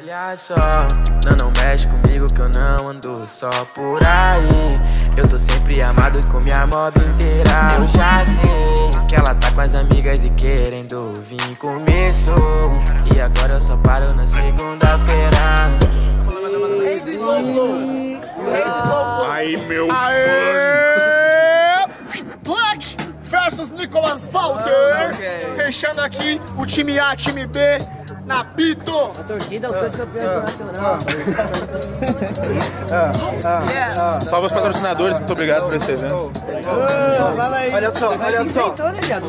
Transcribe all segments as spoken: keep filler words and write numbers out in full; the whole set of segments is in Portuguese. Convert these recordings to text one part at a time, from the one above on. Olha só, não, não mexe comigo que eu não ando só por aí. Eu tô sempre amado com minha moda inteira. Eu já sei que ela tá com as amigas e querendo vir começo. E agora eu só paro na segunda-feira. Aí meu mano, Black versus Nicolas Walter. Oh, okay. Fechando aqui o time A, time B. Na pito! A torcida, os dois campeões do Nacional. Salve os patrocinadores, muito obrigado por esse evento. Olha só, olha só.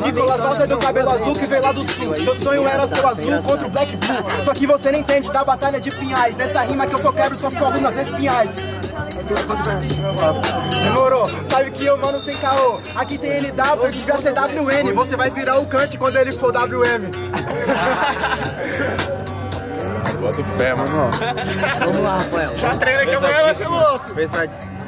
Nicolas Walter do cabelo azul que veio lá do sul. Seu sonho era seu azul contra o Black Blue. Só que você não entende da batalha de Pinhais. Nessa rima que eu só quebro suas colunas nesse Pinhais. Demorou, sabe que eu mano sem caô. Aqui tem N W, eu devia ser W N. Você vai virar o Kant quando ele for W M. Bota o pé, mano. Vamos lá, Rafael. Já treina que amanhã vai ser louco. Pesadíssimo.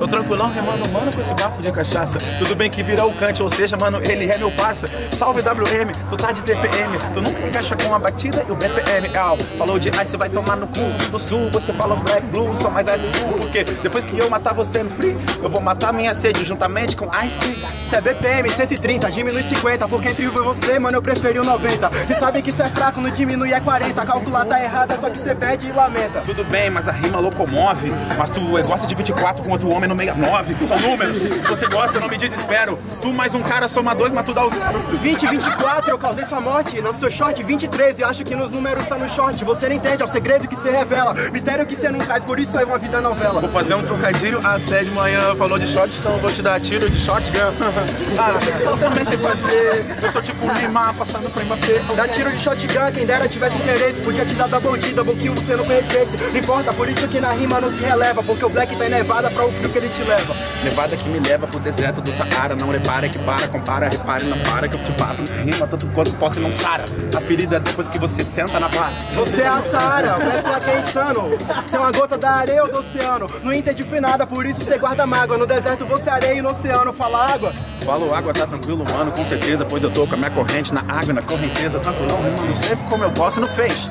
Tô tranquilão remando, mano, com esse bafo de cachaça. Tudo bem que virou o Kant, ou seja, mano, ele é meu parça. Salve W M, tu tá de T P M. Tu nunca encaixa com uma batida e o B P M. Al, falou de ice, vai tomar no cu. No sul, você falou black blue, só mais ice blue. Porque depois que eu matar você no free, eu vou matar minha sede juntamente com ice cream. Cê é B P M, cento e trinta, diminui cinquenta. Porque entre eu e você, mano, eu preferi o noventa. Vocês sabem que cê é fraco, não diminui é quarenta. A calcular tá errada, só que você perde e lamenta. Tudo bem, mas a rima locomove. Mas tu gosta de vinte e quatro com outro homem no sessenta e nove. São números, você gosta, eu não me desespero. Tu mais um cara soma dois, mas tu dá o zero. vinte, vinte e quatro, eu causei sua morte. No seu short, vinte e três, eu acho que nos números tá no short. Você não entende, é o segredo que você revela. Mistério que você não traz, por isso é uma vida novela. Vou fazer um trocadilho até de manhã. Falou de shot, então vou te dar tiro de shotgun. Ah, eu também sei fazer. Eu sou tipo Neymar, passando pra Mbappé. Dá tiro de shotgun, quem dera tivesse interesse. Podia te dar da bandida, bom que você não conhecesse. Não importa, por isso que na rima não se releva. Porque o Black tá em Nevada pra o frio que ele te leva. Nevada que me leva pro deserto do Saara. Não repara que para, compara, repare, não para. Que eu te bato na rima, tanto quanto posso e não sara. A ferida é depois que você senta na barra. Você é a Saara, mas ela que é insano. Você é uma gota da areia ou do oceano. Não entende foi nada, por isso você guarda mágoa. No deserto você areia e no oceano fala água. Falo água, tá tranquilo, mano, com certeza. Pois eu tô com a minha corrente na água, na correnteza. Tranquilão, mano, sempre como eu posso no fez.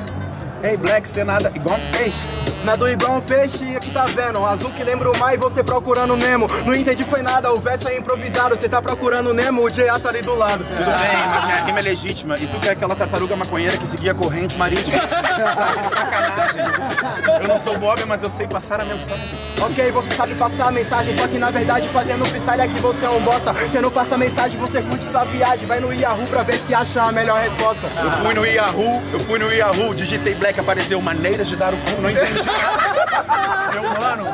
Ei, hey Black, cê nada igual um peixe. Nado igual um peixe, aqui tá vendo. Azul que lembra o mar e você procurando o Nemo. Não entendi foi nada, o verso é improvisado. Você tá procurando o Nemo, o J A tá ali do lado. Tudo bem, mas minha rima é legítima. E tu que é aquela tartaruga maconheira que seguia a corrente marítima. Sacanagem. Eu não sou Bob, mas eu sei passar a mensagem. Ok, você sabe passar a mensagem. Só que na verdade fazendo freestyle aqui você é um bosta. Você não passa a mensagem, você curte sua viagem. Vai no Yahoo pra ver se acha a melhor resposta. Eu fui no Yahoo, eu fui no Yahoo. Digitei Black, apareceu maneiras de dar o cu, não entendi. Meu mano,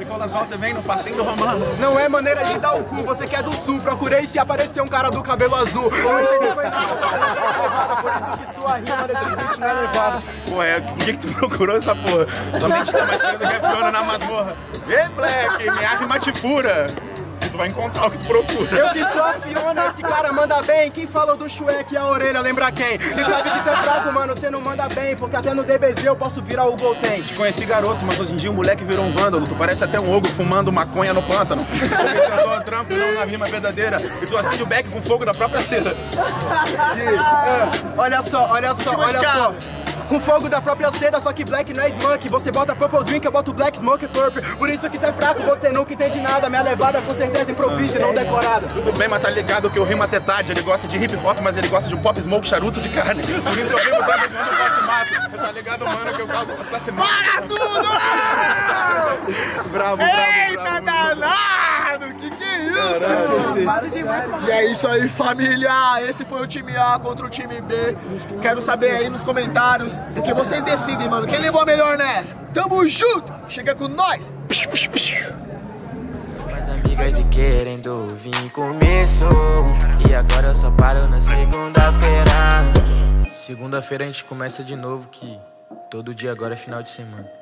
Nicolas Walter vem no passeio do Romano. Não é maneira de dar o cu, você quer do sul. Procurei se aparecer um cara do cabelo azul. Não entendi foi nada, por isso que sua rima desse beat não é levada. Ué, o que que tu procurou essa porra? Sua mente tá mais presa que a piona na masmorra. Ei, Black, minha rima te fura. Tu vai encontrar o que tu procura. Eu que sou a Fiona, esse cara manda bem. Quem falou do Shrek a orelha lembra quem? Você sabe que você é fraco, mano, você não manda bem. Porque até no D B Z eu posso virar o Golden. Te conheci garoto, mas hoje em dia o moleque virou um vândalo. Tu parece até um ogro fumando maconha no pântano. Porque eu tô a trampo, não na rima verdadeira. E tu acende o beck com fogo da própria seda. Olha só, olha só, olha só. Com fogo da própria seda, só que Black não é Smunk. Você bota Purple Drink, eu boto Black Smoke Purple. Por isso que cê é fraco, você nunca entende nada. Minha levada com certeza improvisa e não decorada. Tudo bem, mas tá ligado que eu rimo até tarde. Ele gosta de hip hop, mas ele gosta de um pop smoke charuto de carne. Por isso eu rimo tarde, mano, eu faço mato. Tá ligado, mano, que eu causo essa semana. Para tudo! Bravo, bravo, eita, bravo, danado! Que que é isso? Caralho, para demais, e é isso aí, família! Esse foi o time A contra o time B. Quero saber aí nos comentários. Porque vocês decidem, mano. Quem levou a melhor nessa? Tamo junto! Chega com nós! As amigas e querendo vir começo. E agora eu só paro na segunda-feira. Segunda-feira a gente começa de novo, que todo dia agora é final de semana.